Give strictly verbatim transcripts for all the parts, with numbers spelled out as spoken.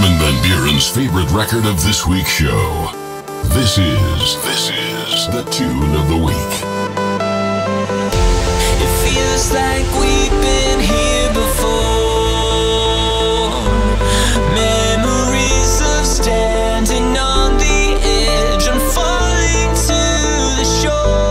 Armin van Buuren's favorite record of this week's show. This is, this is the tune of the week. It feels like we've been here before. Memories of standing on the edge and falling to the shore.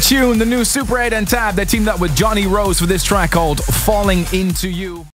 Tune, the new Super eight and Tab. They teamed up with Jonny Rose for this track called Falling Into You.